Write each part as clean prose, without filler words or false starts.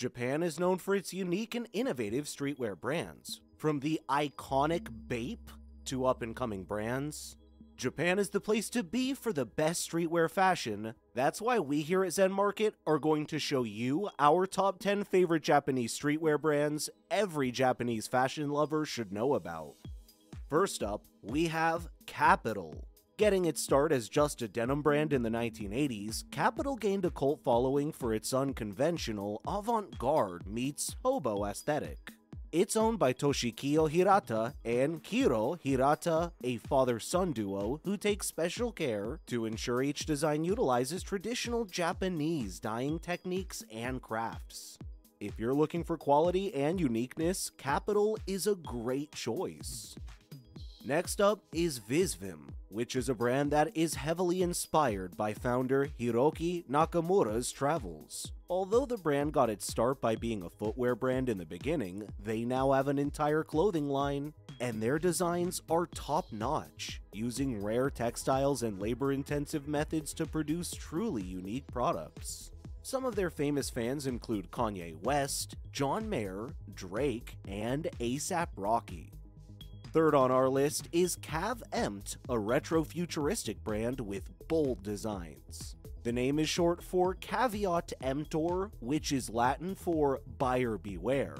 Japan is known for its unique and innovative streetwear brands. From the iconic Bape to up-and-coming brands, Japan is the place to be for the best streetwear fashion. That's why we here at Zen Market are going to show you our top 10 favorite Japanese streetwear brands every Japanese fashion lover should know about. First up, we have Capital. Getting its start as just a denim brand in the 1980s, Capital gained a cult following for its unconventional, avant-garde meets hobo aesthetic. It's owned by Toshihiko Hirata and Kiro Hirata, a father-son duo who takes special care to ensure each design utilizes traditional Japanese dyeing techniques and crafts. If you're looking for quality and uniqueness, Capital is a great choice. Next up is Visvim, which is a brand that is heavily inspired by founder Hiroki Nakamura's travels. Although the brand got its start by being a footwear brand in the beginning, they now have an entire clothing line, and their designs are top-notch, using rare textiles and labor-intensive methods to produce truly unique products. Some of their famous fans include Kanye West, John Mayer, Drake, and A$AP Rocky. Third on our list is Cav Empt, a retro-futuristic brand with bold designs. The name is short for Caveat Emptor, which is Latin for buyer beware.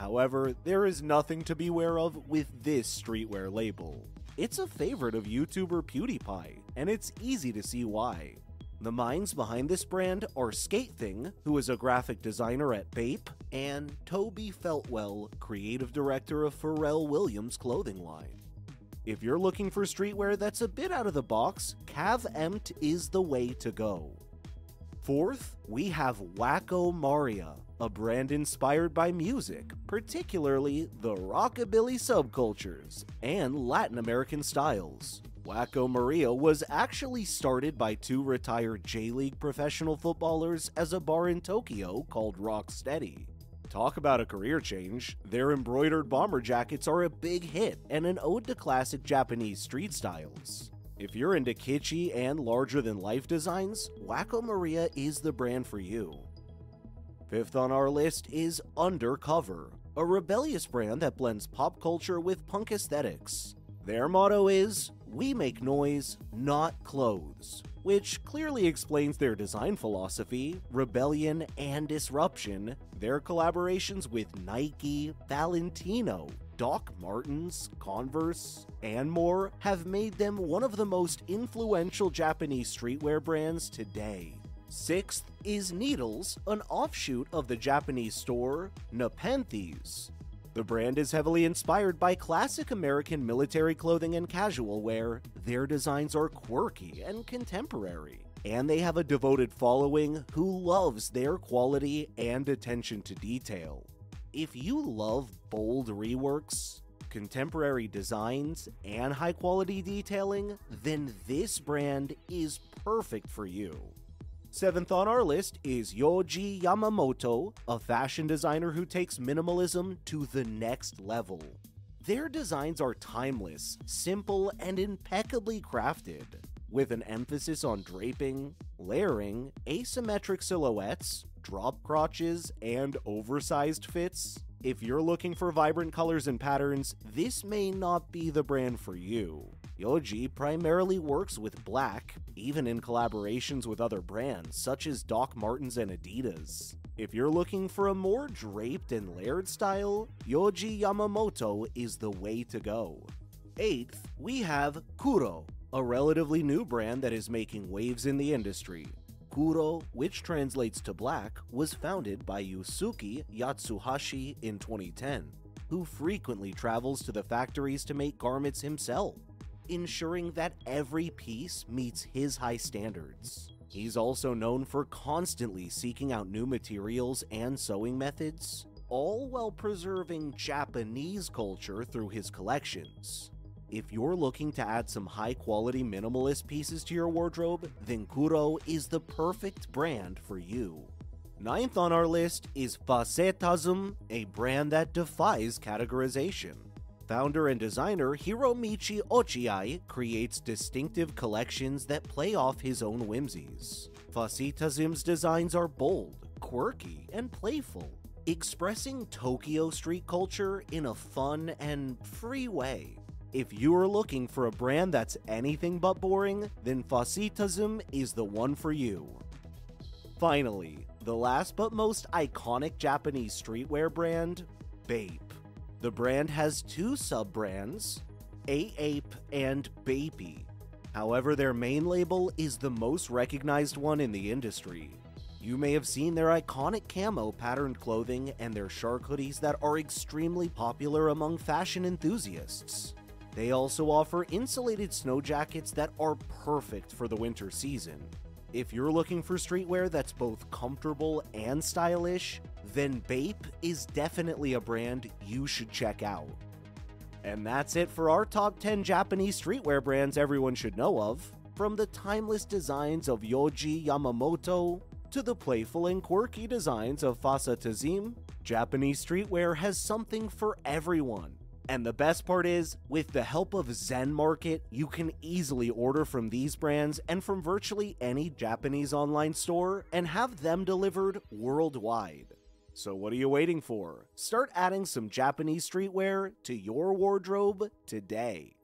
However, there is nothing to beware of with this streetwear label. It's a favorite of YouTuber PewDiePie, and it's easy to see why. The minds behind this brand are Skatething, who is a graphic designer at Bape, and Toby Feltwell, creative director of Pharrell Williams' clothing line. If you're looking for streetwear that's a bit out of the box, Cav Empt is the way to go. Fourth, we have Wacko Maria, a brand inspired by music, particularly the rockabilly subcultures and Latin American styles. Wacko Maria was actually started by two retired J-League professional footballers as a bar in Tokyo called Rocksteady. Talk about a career change, their embroidered bomber jackets are a big hit and an ode to classic Japanese street styles. If you're into kitschy and larger-than-life designs, Wacko Maria is the brand for you. Fifth on our list is Undercover, a rebellious brand that blends pop culture with punk aesthetics. Their motto is, "We make noise, not clothes," which clearly explains their design philosophy, rebellion, and disruption, their collaborations with Nike, Valentino, Doc Martens, Converse, and more have made them one of the most influential Japanese streetwear brands today. Sixth is Needles, an offshoot of the Japanese store Nepenthes. The brand is heavily inspired by classic American military clothing and casual wear. Their designs are quirky and contemporary, and they have a devoted following who loves their quality and attention to detail. If you love bold reworks, contemporary designs, and high-quality detailing, then this brand is perfect for you. Seventh on our list is Yohji Yamamoto, a fashion designer who takes minimalism to the next level. Their designs are timeless, simple, and impeccably crafted, with an emphasis on draping, layering, asymmetric silhouettes, drop crotches, and oversized fits. If you're looking for vibrant colors and patterns, this may not be the brand for you. Yohji primarily works with black, even in collaborations with other brands such as Doc Martens and Adidas. If you're looking for a more draped and layered style, Yohji Yamamoto is the way to go. Eighth, we have Kuro, a relatively new brand that is making waves in the industry. Kuro, which translates to black, was founded by Yusuke Yatsuhashi in 2010, who frequently travels to the factories to make garments himself, ensuring that every piece meets his high standards. He's also known for constantly seeking out new materials and sewing methods, all while preserving Japanese culture through his collections. If you're looking to add some high-quality minimalist pieces to your wardrobe, then Kuro is the perfect brand for you. Ninth on our list is Facetasm, a brand that defies categorization. Founder and designer Hiromichi Ochiai creates distinctive collections that play off his own whimsies. Facetasm's designs are bold, quirky, and playful, expressing Tokyo street culture in a fun and free way. If you're looking for a brand that's anything but boring, then Facetasm is the one for you. Finally, the last but most iconic Japanese streetwear brand, Bape. The brand has two sub-brands, A-Ape and Bape. However, their main label is the most recognized one in the industry. You may have seen their iconic camo patterned clothing and their shark hoodies that are extremely popular among fashion enthusiasts. They also offer insulated snow jackets that are perfect for the winter season. If you're looking for streetwear that's both comfortable and stylish, then Bape is definitely a brand you should check out. And that's it for our top 10 Japanese streetwear brands everyone should know of, from the timeless designs of Yohji Yamamoto to the playful and quirky designs of Facetasm. Japanese streetwear has something for everyone. And the best part is, with the help of Zen Market, you can easily order from these brands and from virtually any Japanese online store and have them delivered worldwide. So what are you waiting for? Start adding some Japanese streetwear to your wardrobe today.